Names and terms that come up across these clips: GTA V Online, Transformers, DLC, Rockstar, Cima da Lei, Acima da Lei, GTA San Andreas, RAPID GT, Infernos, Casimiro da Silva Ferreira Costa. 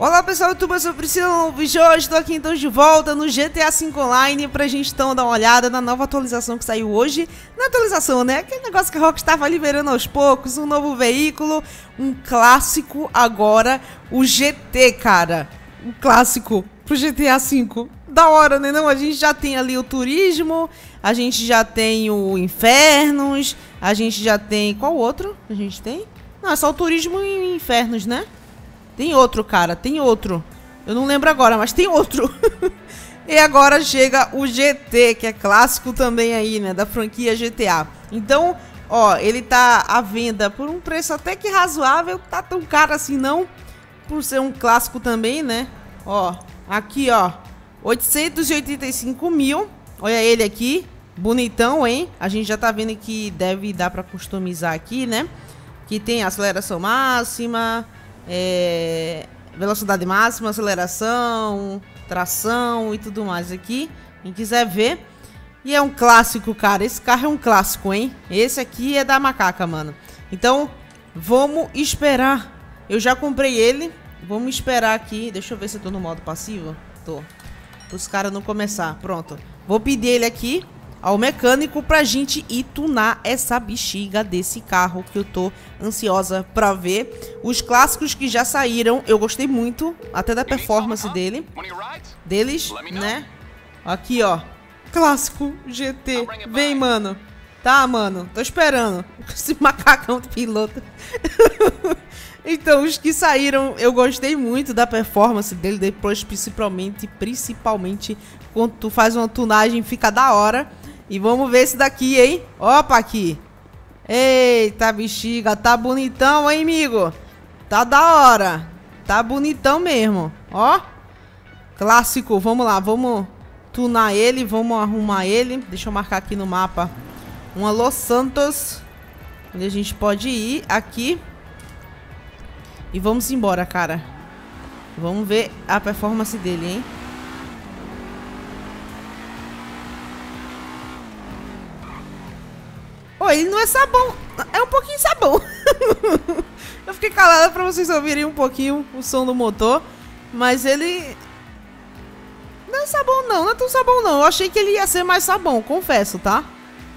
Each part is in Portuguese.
Olá pessoal, YouTube, eu sou o Priscila e hoje estou aqui então de volta no GTA V Online pra gente então dar uma olhada na nova atualização que saiu hoje. Na atualização, né? Aquele negócio que a Rockstar vai liberando aos poucos, um novo veículo, um clássico agora, o GT, cara. Um clássico pro GTA V. Da hora, né? Não, a gente já tem ali o turismo, a gente já tem o Infernos, a gente já tem... Qual outro a gente tem? Não, é só o turismo e Infernos, né? Tem outro, cara, tem outro. Eu não lembro agora, mas tem outro. E agora chega o GT, que é clássico também aí, né? Da franquia GTA. Então, ó, ele tá à venda por um preço até que razoável. Tá tão caro assim, não. Por ser um clássico também, né? Ó, aqui, ó. 885 mil. Olha ele aqui. Bonitão, hein? A gente já tá vendo que deve dar pra customizar aqui, né? Que tem aceleração máxima... velocidade máxima, aceleração, tração e tudo mais aqui. Quem quiser ver. E é um clássico, cara. Esse carro é um clássico, hein? Esse aqui é da macaca, mano. Então, vamos esperar. Eu já comprei ele. Vamos esperar aqui. Deixa eu ver se eu tô no modo passivo. Tô. Para os caras não começar. Pronto. Vou pedir ele aqui ao mecânico pra gente ir tunar essa bexiga desse carro, que eu tô ansiosa pra ver. Os clássicos que já saíram, eu gostei muito, até da performance dele, deles, né? Aqui, ó, clássico GT, vem, mano. Tá, mano, tô esperando. Esse macacão do piloto. Então, os que saíram, eu gostei muito da performance dele, depois principalmente quando tu faz uma tunagem, fica da hora. E vamos ver esse daqui, hein? Opa, aqui. Eita, bexiga. Tá bonitão, hein, amigo? Tá da hora. Tá bonitão mesmo. Ó. Clássico. Vamos lá. Vamos tunar ele. Vamos arrumar ele. Deixa eu marcar aqui no mapa. Uma Los Santos. Onde a gente pode ir. Aqui. E vamos embora, cara. Vamos ver a performance dele, hein? Ele não é sabão, é um pouquinho sabão. Eu fiquei calada pra vocês ouvirem um pouquinho o som do motor, mas ele não é sabão não, não é tão sabão não. Eu achei que ele ia ser mais sabão, confesso, tá?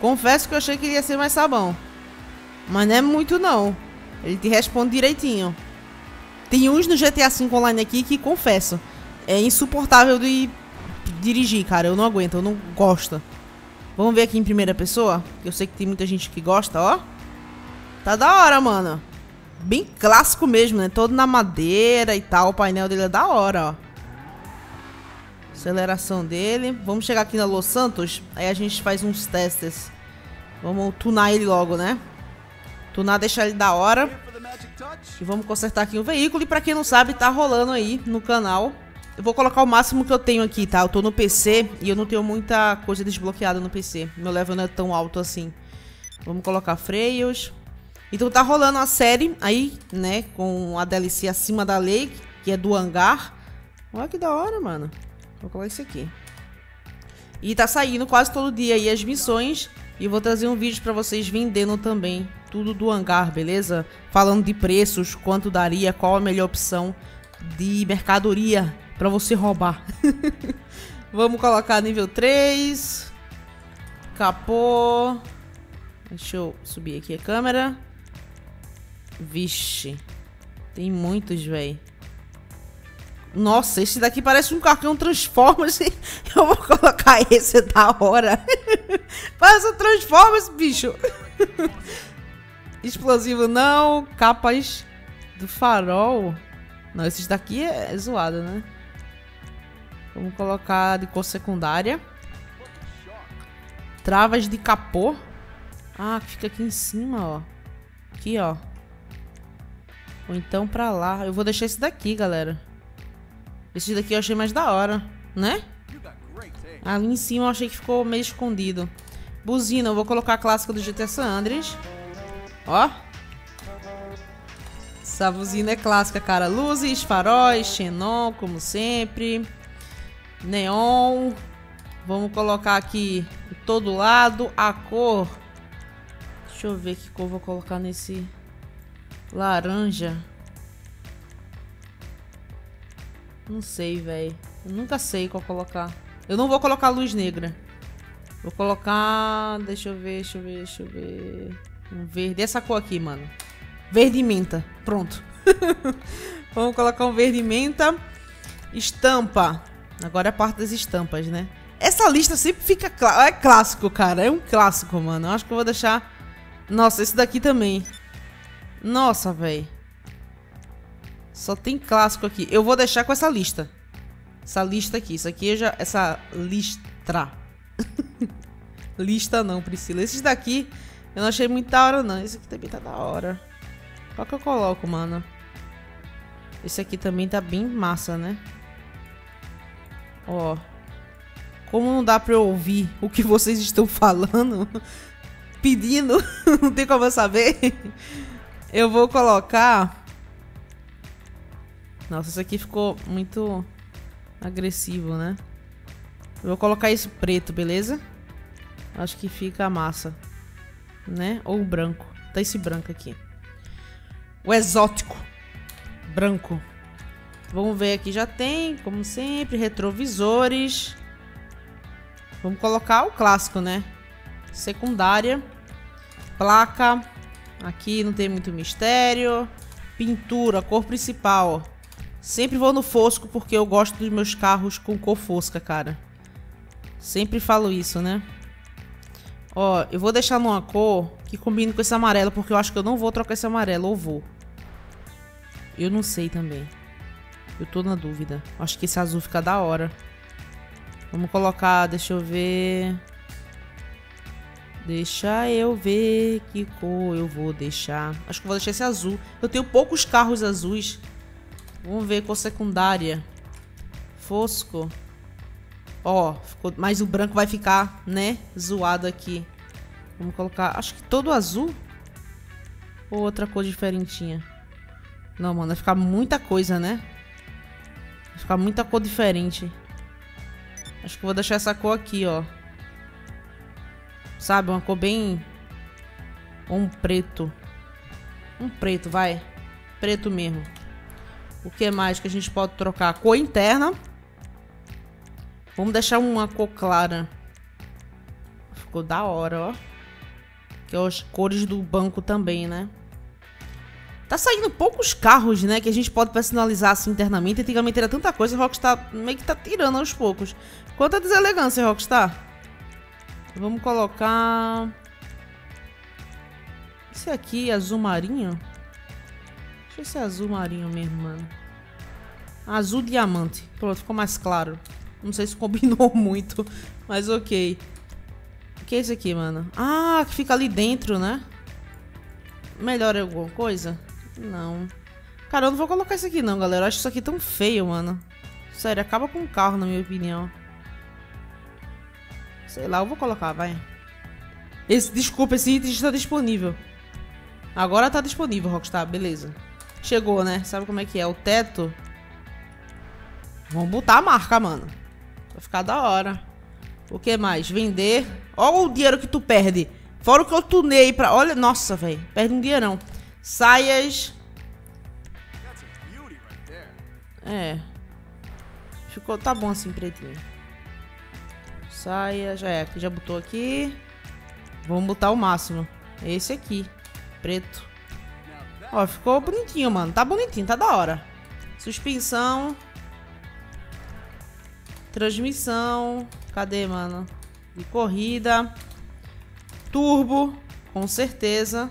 Confesso que eu achei que ele ia ser mais sabão, mas não é muito não. Ele te responde direitinho. Tem uns no GTA V Online aqui que, confesso, é insuportável de dirigir, cara. Eu não aguento, eu não gosto. Vamos ver aqui em primeira pessoa, que eu sei que tem muita gente que gosta, ó. Tá da hora, mano. Bem clássico mesmo, né? Todo na madeira e tal. O painel dele é da hora, ó. Aceleração dele. Vamos chegar aqui na Los Santos. Aí a gente faz uns testes. Vamos tunar ele logo, né? Tunar, deixar ele da hora. E vamos consertar aqui o veículo. E pra quem não sabe, tá rolando aí no canal. Eu vou colocar o máximo que eu tenho aqui, tá? Eu tô no PC e eu não tenho muita coisa desbloqueada no PC. Meu level não é tão alto assim. Vamos colocar freios. Então tá rolando a série aí, né? Com a DLC Acima da Lei, que é do hangar. Olha que da hora, mano. Vou colocar isso aqui. E tá saindo quase todo dia aí as missões. E eu vou trazer um vídeo pra vocês vendendo também tudo do hangar, beleza? Falando de preços, quanto daria, qual a melhor opção de mercadoria pra você roubar. Vamos colocar nível 3. Capô. Deixa eu subir aqui a câmera. Vixe. Tem muitos, velho. Nossa, esse daqui parece um cartão Transformers. Eu vou colocar esse, é da hora. Parece um Transformers, bicho. Explosivo não. Capas do farol. Não, esses daqui é zoado, né? Vamos colocar de cor secundária. Travas de capô. Ah, fica aqui em cima, ó. Aqui, ó. Ou então pra lá. Eu vou deixar esse daqui, galera. Esse daqui eu achei mais da hora, né? Ali em cima eu achei que ficou meio escondido. Buzina, eu vou colocar a clássica do GTA San Andreas. Ó. Essa buzina é clássica, cara. Luzes, faróis, xenon, como sempre. Neon. Vamos colocar aqui de todo lado a cor. Deixa eu ver que cor vou colocar nesse laranja. Não sei, velho. Eu nunca sei qual colocar. Eu não vou colocar luz negra. Vou colocar... Deixa eu ver. Um verde. Essa cor aqui, mano. Verde menta. Pronto. Vamos colocar um verde menta. Estampa. Agora é a parte das estampas, né? Essa lista sempre fica... É clássico, cara. É um clássico, mano. Eu acho que eu vou deixar... Nossa, esse daqui também. Nossa, velho. Só tem clássico aqui. Eu vou deixar com essa lista. Essa lista aqui. Isso aqui eu já... Essa listra. Lista não, Priscila. Esses daqui... Eu não achei muito da hora, não. Esse aqui também tá da hora. Qual que eu coloco, mano? Esse aqui também tá bem massa, né? Ó. Como não dá pra eu ouvir o que vocês estão falando, pedindo, não tem como eu saber. Eu vou colocar... Nossa, isso aqui ficou muito agressivo, né? Eu vou colocar isso preto, beleza? Acho que fica massa. Né? Ou branco. Tá esse branco aqui. O exótico. Branco. Vamos ver aqui. Já tem, como sempre, retrovisores. Vamos colocar o clássico, né? Secundária. Placa. Aqui não tem muito mistério. Pintura, cor principal. Sempre vou no fosco porque eu gosto dos meus carros com cor fosca, cara. Sempre falo isso, né? Ó, eu vou deixar numa cor que combine com esse amarelo, porque eu acho que eu não vou trocar esse amarelo, ou vou. Eu não sei também. Eu tô na dúvida. Acho que esse azul fica da hora. Vamos colocar, deixa eu ver... Deixa eu ver que cor eu vou deixar. Acho que eu vou deixar esse azul. Eu tenho poucos carros azuis. Vamos ver cor secundária. Fosco. Ó, ficou... mas o branco vai ficar, né, zoado aqui. Vamos colocar, acho que todo azul. Ou outra cor diferentinha. Não, mano, vai ficar muita coisa, né? Vai ficar muita cor diferente. Acho que vou deixar essa cor aqui, ó. Sabe, uma cor bem... Ou um preto. Um preto, vai. Preto mesmo. O que mais que a gente pode trocar? Cor interna. Vamos deixar uma cor clara. Ficou da hora, ó. Que é as cores do banco também, né? Tá saindo poucos carros, né? Que a gente pode personalizar assim internamente. Antigamente era tanta coisa. Rockstar meio que tá tirando aos poucos. Quanta deselegância, Rockstar. Vamos colocar... Esse aqui é azul marinho? Deixa eu ver se é azul marinho mesmo, mano. Azul diamante. Pronto, ficou mais claro. Não sei se combinou muito, mas ok. O que é isso aqui, mano? Ah, que fica ali dentro, né? Melhor alguma coisa? Não. Cara, eu não vou colocar isso aqui não, galera. Eu acho isso aqui tão feio, mano. Sério, acaba com o carro, na minha opinião. Sei lá, eu vou colocar, vai. Esse, desculpa, esse item está disponível. Agora tá disponível, Rockstar, beleza. Chegou, né? Sabe como é que é? O teto... Vamos botar a marca, mano. Vai ficar da hora. O que mais? Vender. Olha o dinheiro que tu perde. Fora o que eu tunei pra... Olha, nossa, velho. Perde um dinheirão. Saias. É. Ficou... Tá bom assim, pretinho. Saia. Já é. Já botou aqui. Vamos botar o máximo. Esse aqui. Preto. Ó, ficou bonitinho, mano. Tá bonitinho. Tá da hora. Suspensão. Transmissão, cadê, mano? De corrida, turbo, com certeza.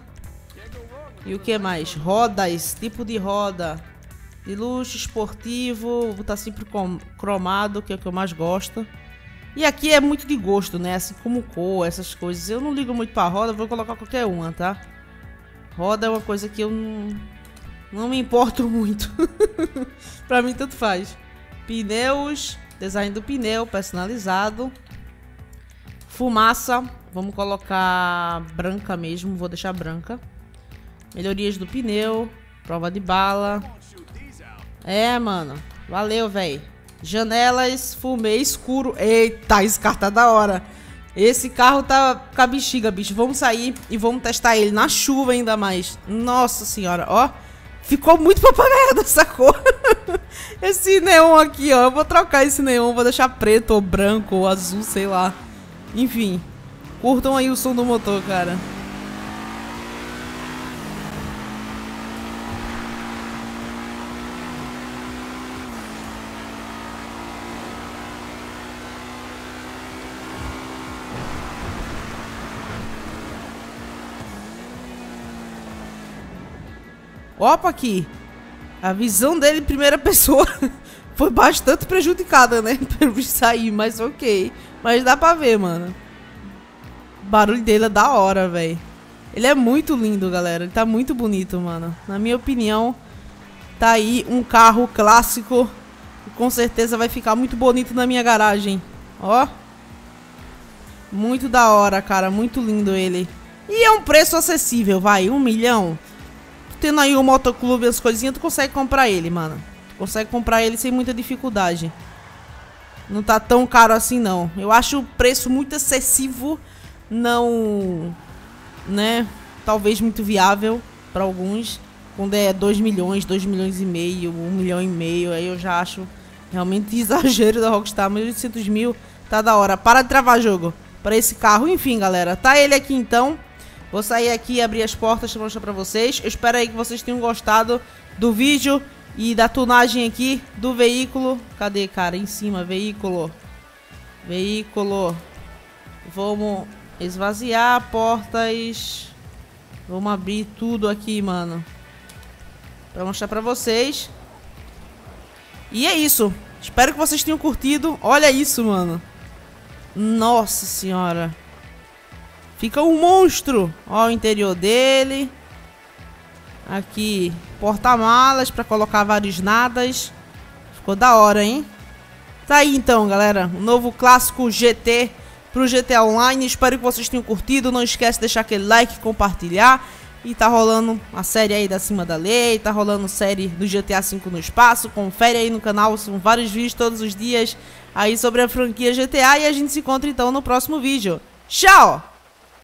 E o que mais? Rodas, tipo de roda, de luxo, esportivo, vou botar sempre cromado, que é o que eu mais gosto. E aqui é muito de gosto, né? Assim como cor, essas coisas. Eu não ligo muito pra roda, vou colocar qualquer uma, tá? Roda é uma coisa que eu não me importo muito. Pra mim, tanto faz. Pneus... Design do pneu, personalizado. Fumaça. Vamos colocar branca mesmo. Vou deixar branca. Melhorias do pneu. Prova de bala. É, mano. Valeu, véi. Janelas, fumê, escuro. Eita, esse carro tá da hora. Esse carro tá com a bexiga, bicho. Vamos sair e vamos testar ele na chuva ainda mais. Nossa senhora, ó. Ficou muito pra pagar dessa cor. Esse neon aqui, ó. Eu vou trocar esse neon, vou deixar preto ou branco ou azul, sei lá. Enfim, curtam aí o som do motor, cara. Opa, aqui. A visão dele em primeira pessoa foi bastante prejudicada, né? Pelo sair, mas ok. Mas dá pra ver, mano. O barulho dele é da hora, velho. Ele é muito lindo, galera. Ele tá muito bonito, mano. Na minha opinião, tá aí um carro clássico. E com certeza vai ficar muito bonito na minha garagem. Ó. Muito da hora, cara. Muito lindo ele. E é um preço acessível, vai. 1 milhão. Tendo aí o motoclube e as coisinhas, tu consegue comprar ele, mano. Tu consegue comprar ele sem muita dificuldade. Não tá tão caro assim, não. Eu acho o preço muito excessivo. Não... né? Talvez muito viável pra alguns. Quando é 2 milhões, 2 milhões e meio, 1 milhão e meio, aí eu já acho realmente exagero da Rockstar. 1.800 mil, tá da hora. Para de travar jogo pra esse carro. Enfim, galera, tá ele aqui então. Vou sair aqui e abrir as portas pra mostrar pra vocês. Eu espero aí que vocês tenham gostado do vídeo e da tunagem aqui do veículo. Cadê, cara? Em cima, veículo. Veículo. Vamos esvaziar portas. Vamos abrir tudo aqui, mano, pra mostrar pra vocês. E é isso. Espero que vocês tenham curtido. Olha isso, mano. Nossa senhora. Fica um monstro. Ó o interior dele. Aqui, porta-malas para colocar varisnadas. Ficou da hora, hein? Tá aí então, galera. O novo clássico GT pro GTA Online. Espero que vocês tenham curtido. Não esquece de deixar aquele like, compartilhar. E tá rolando a série aí da Cima da Lei. Tá rolando série do GTA V no espaço. Confere aí no canal. São vários vídeos todos os dias aí sobre a franquia GTA. E a gente se encontra então no próximo vídeo. Tchau!